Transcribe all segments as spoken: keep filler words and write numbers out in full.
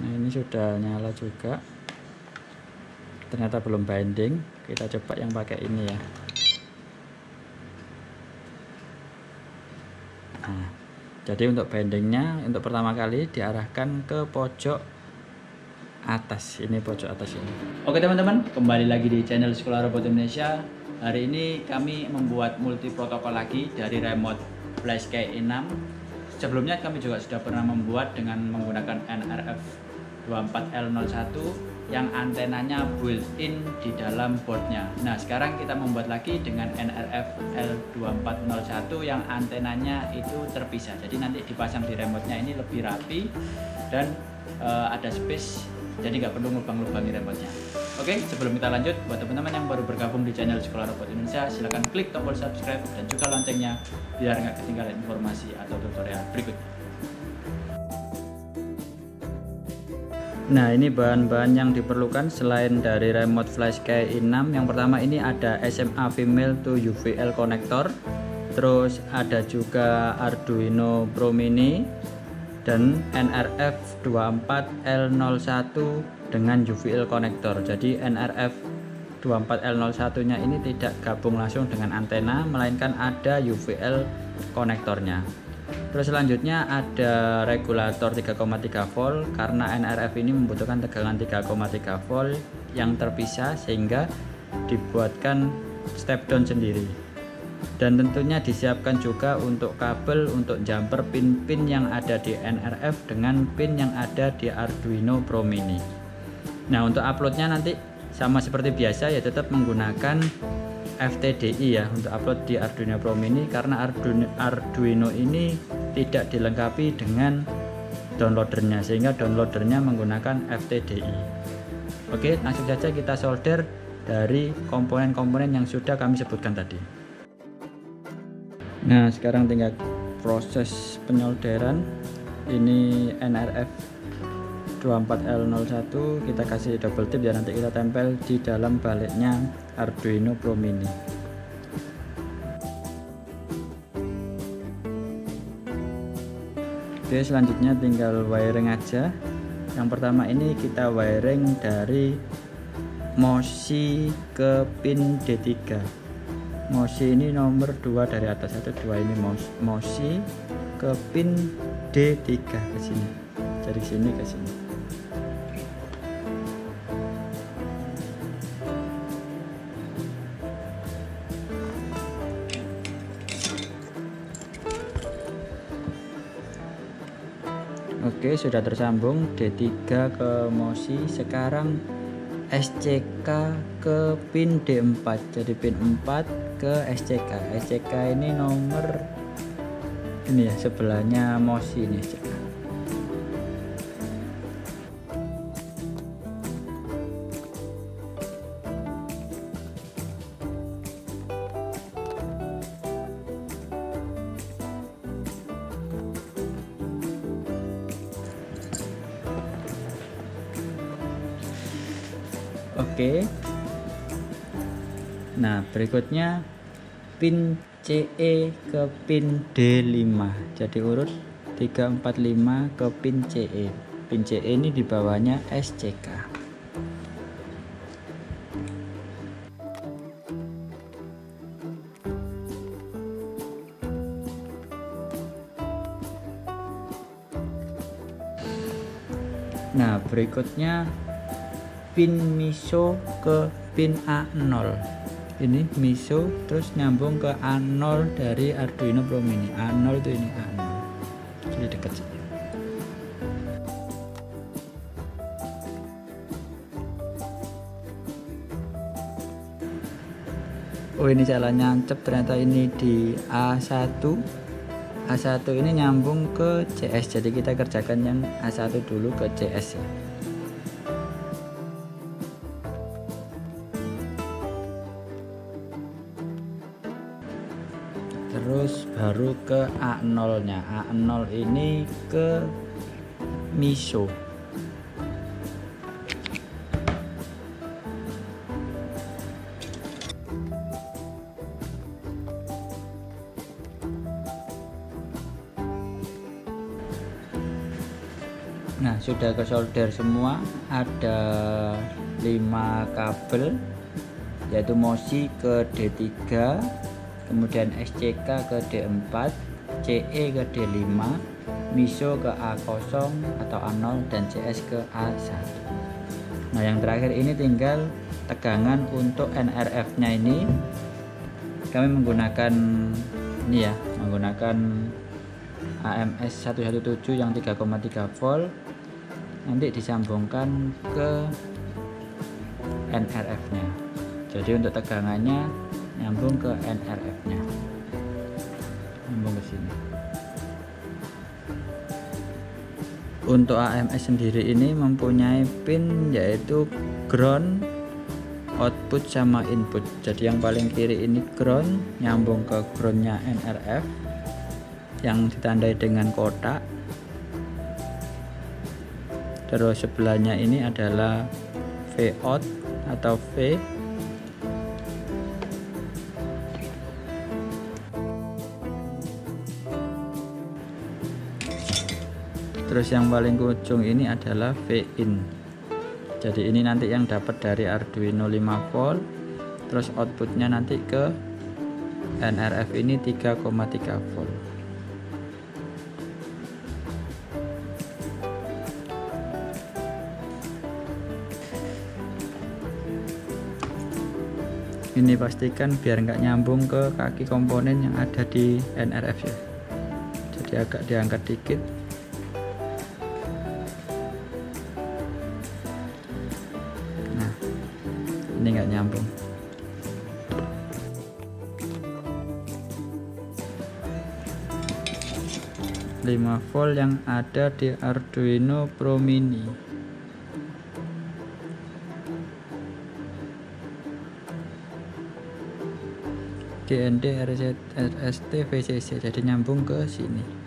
Nah, ini sudah nyala juga, ternyata belum binding. Kita coba yang pakai ini ya. Nah, jadi untuk bindingnya untuk pertama kali diarahkan ke pojok atas ini, pojok atas ini. Oke teman-teman, kembali lagi di channel Sekolah Robot Indonesia. Hari ini kami membuat multiprotokol lagi dari remote FlySky i enam. Sebelumnya kami juga sudah pernah membuat dengan menggunakan N R F dua empat L nol satu yang antenanya built-in di dalam boardnya. Nah, sekarang kita membuat lagi dengan N R F L dua empat nol satu yang antenanya itu terpisah. Jadi nanti dipasang di remote-nya ini lebih rapi dan uh, ada space, jadi nggak perlu ngubang-ngubangi remote-nya. Oke, sebelum kita lanjut, buat teman-teman yang baru bergabung di channel Sekolah Robot Indonesia, silahkan klik tombol subscribe dan juga loncengnya biar nggak ketinggalan informasi atau tutorial berikutnya. Nah, ini bahan-bahan yang diperlukan selain dari remote FlySky i enam. Yang pertama ini ada S M A female to U V L connector, terus ada juga Arduino Pro Mini dan N R F dua empat L nol satu dengan U V L konektor. Jadi N R F dua empat L nol satu nya ini tidak gabung langsung dengan antena, melainkan ada U V L konektornya. Terus selanjutnya ada regulator tiga koma tiga volt, karena N R F ini membutuhkan tegangan tiga koma tiga volt yang terpisah sehingga dibuatkan step down sendiri. Dan tentunya disiapkan juga untuk kabel untuk jumper pin-pin yang ada di N R F dengan pin yang ada di Arduino Pro Mini. Nah, untuk uploadnya nanti sama seperti biasa ya, tetap menggunakan F T D I ya untuk upload di Arduino Pro Mini, karena Arduino, Arduino ini tidak dilengkapi dengan downloadernya, sehingga downloadernya menggunakan F T D I. Oke, langsung saja kita solder dari komponen-komponen yang sudah kami sebutkan tadi. Nah, sekarang tinggal proses penyolderan. Ini N R F dua empat L nol satu kita kasih double tip ya, nanti kita tempel di dalam baliknya Arduino Pro Mini. Oke, selanjutnya tinggal wiring aja. Yang pertama ini kita wiring dari MOSI ke pin D tiga. MOSI ini nomor dua dari atas, satu dua ini MOSI ke pin D tiga ke sini. Dari sini ke sini. Oke, sudah tersambung D tiga ke MOSI. Sekarang S C K ke pin D empat, jadi pin empat ke S C K. S C K ini nomor ini ya, sebelahnya MOSI ini S C K. Oke. Nah, berikutnya pin C E ke pin D lima. Jadi urut tiga empat lima ke pin C E. Pin C E ini di bawahnya S C K. Nah, berikutnya pin MISO ke pin A nol. Ini MISO terus nyambung ke A nol dari Arduino Pro Mini. A nol itu ini A nol. Jadi dekat sini. Oh, ini salah nyancep, ternyata ini di A satu. A satu ini nyambung ke C S. Jadi kita kerjakan yang A satu dulu ke C S ya. Terus baru ke A nol nya. A nol ini ke MISO. Nah, sudah sudah ke solder semua. Ada lima kabel, yaitu MOSI ke D tiga, kemudian S C K ke D empat, C E ke D lima, MISO ke A nol atau A nol, dan C S ke A satu. Nah, yang terakhir ini tinggal tegangan untuk N R F nya ini. Kami menggunakan ini ya, menggunakan A M S satu satu tujuh yang tiga koma tiga volt, nanti disambungkan ke N R F nya. Jadi untuk tegangannya nyambung ke N R F nya, nyambung ke sini. Untuk A M S sendiri ini mempunyai pin, yaitu ground, output sama input. Jadi yang paling kiri ini ground, nyambung ke groundnya N R F yang ditandai dengan kotak. Terus sebelahnya ini adalah V out atau V. Terus yang paling ujung ini adalah V in. Jadi ini nanti yang dapat dari Arduino lima volt, terus outputnya nanti ke N R F ini tiga koma tiga volt. Ini pastikan biar nggak nyambung ke kaki komponen yang ada di N R F ya. Jadi agak diangkat dikit. Ini nggak nyambung. lima volt yang ada di Arduino Pro Mini. D N D R Z S T V C C, jadi nyambung ke sini.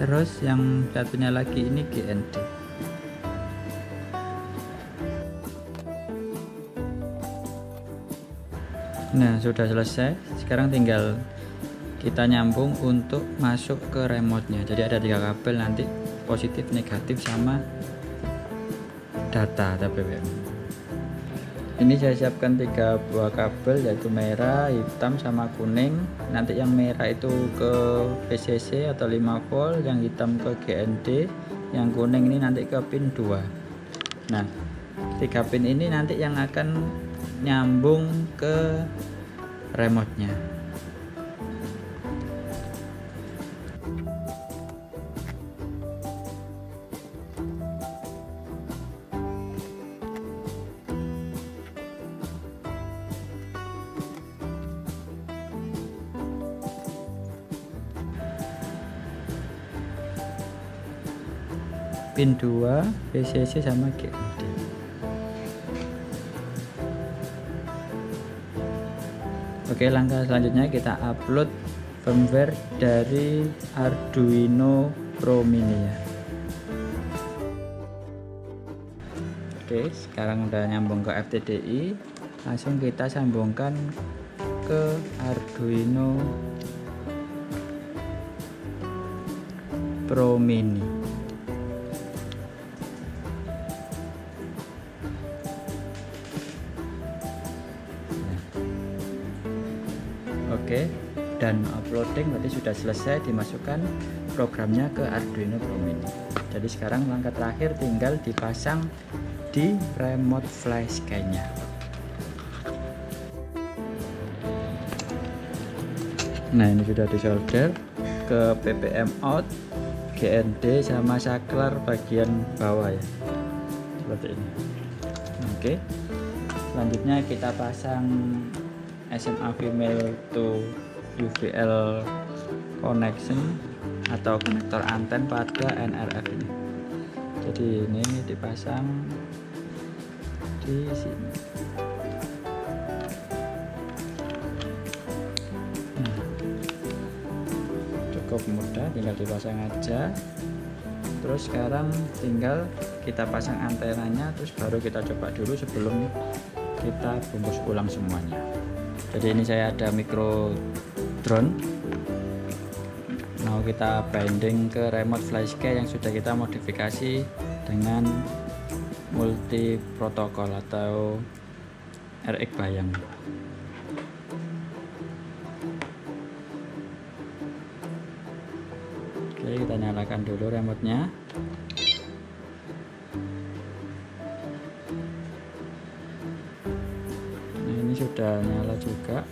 Terus yang satunya lagi ini G N D. Nah, sudah selesai. Sekarang tinggal kita nyambung untuk masuk ke remote-nya. Jadi ada tiga kabel nanti, positif, negatif, sama data atau B B M. Ini saya siapkan tiga buah kabel, yaitu merah, hitam, sama kuning. Nanti yang merah itu ke V C C atau lima volt, yang hitam ke G N D, yang kuning ini nanti ke pin dua. Nah, tiga pin ini nanti yang akan nyambung ke remote nya pin dua, V C C sama G N D. Oke, langkah selanjutnya kita upload firmware dari Arduino Pro Mini ya. Oke, sekarang udah nyambung ke F T D I, langsung kita sambungkan ke Arduino Pro Mini. Oke, dan uploading berarti sudah selesai, dimasukkan programnya ke Arduino Pro Mini. Jadi sekarang langkah terakhir tinggal dipasang di remote FlySky nya. Nah, ini sudah disolder ke P P M out, G N D, sama saklar bagian bawah ya, seperti ini. Oke, selanjutnya kita pasang S M A female to U V L connection atau konektor anten pada N R F ini. Jadi ini dipasang di sini. Nah, cukup mudah, tinggal dipasang aja. Terus sekarang tinggal kita pasang antenanya, terus baru kita coba dulu sebelum kita bungkus ulang semuanya. Jadi ini saya ada micro drone, mau kita binding ke remote FlySky yang sudah kita modifikasi dengan multiprotokol atau R X bayang. Oke, kita nyalakan dulu remote-nya. Nah, ini sudah nyala juga.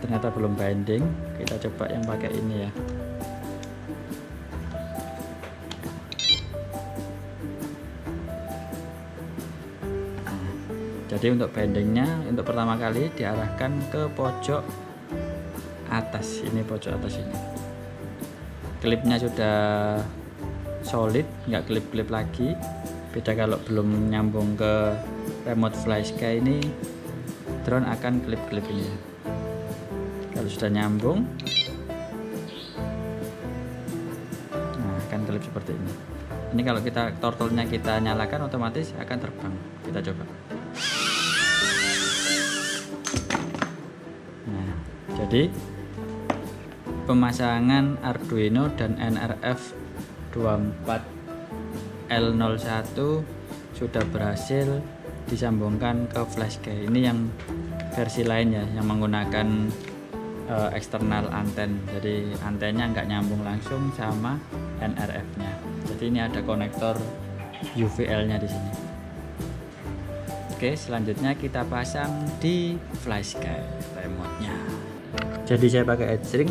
Ternyata belum binding. Kita coba yang pakai ini ya. Nah, jadi untuk bindingnya untuk pertama kali diarahkan ke pojok atas. Ini pojok atas ini. Klipnya sudah solid, nggak klip-klip lagi. Beda kalau belum nyambung ke remote FlySky ini, drone akan klip-klip ini. Kalau sudah nyambung, nah akan klip seperti ini. Ini kalau kita turtle-nya kita nyalakan, otomatis akan terbang. Kita coba. Nah, jadi pemasangan Arduino dan N R F dua empat L nol satu sudah berhasil disambungkan ke FlySky. Ini yang versi lain ya, yang menggunakan uh, eksternal anten. Jadi antennya nggak nyambung langsung sama N R F-nya. Jadi ini ada konektor U V L-nya di sini. Oke, selanjutnya kita pasang di FlySky remote-nya. Jadi saya pakai headstring,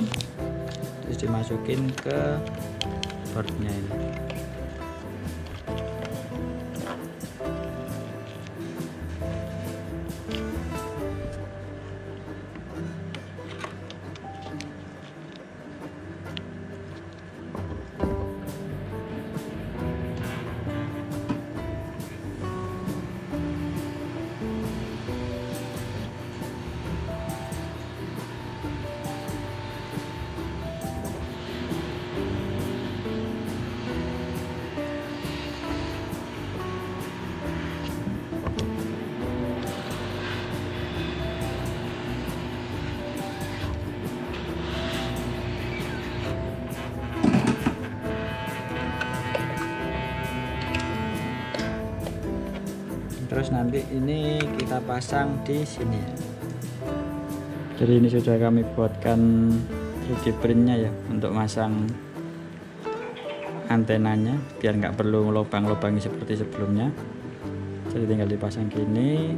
terus dimasukin ke boardnya ini. Terus nanti ini kita pasang di sini. Jadi ini sudah kami buatkan tiga D printnya ya, untuk masang antenanya biar nggak perlu lubang-lubangi seperti sebelumnya. Jadi tinggal dipasang gini,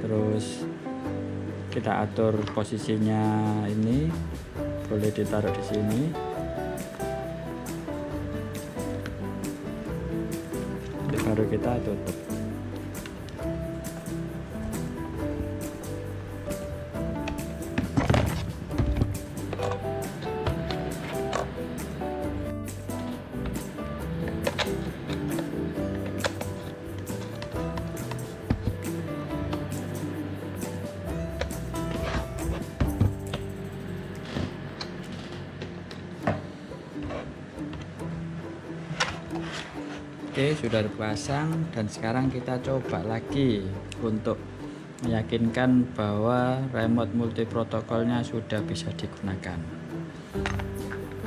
terus kita atur posisinya. Ini boleh ditaruh di sini. Jadi baru kita tutup. Oke, sudah terpasang, dan sekarang kita coba lagi untuk meyakinkan bahwa remote multiprotokolnya sudah bisa digunakan.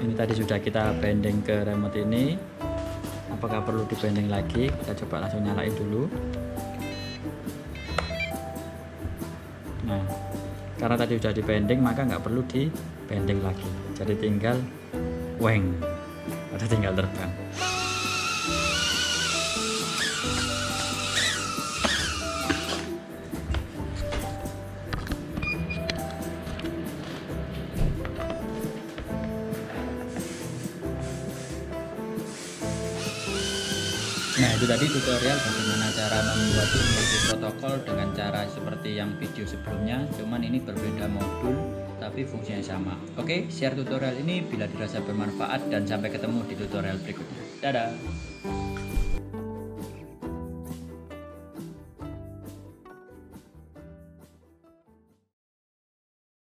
Ini tadi sudah kita binding ke remote ini. Apakah perlu dibinding lagi? Kita coba langsung nyalain dulu. Nah, karena tadi sudah dibinding, maka nggak perlu dibinding lagi. Jadi tinggal weng, atau tinggal terbang. Nah, itu tadi tutorial bagaimana cara membuat multiprotokol dengan cara seperti yang video sebelumnya, cuman ini berbeda modul tapi fungsinya sama. Oke, share tutorial ini bila dirasa bermanfaat dan sampai ketemu di tutorial berikutnya. Dadah.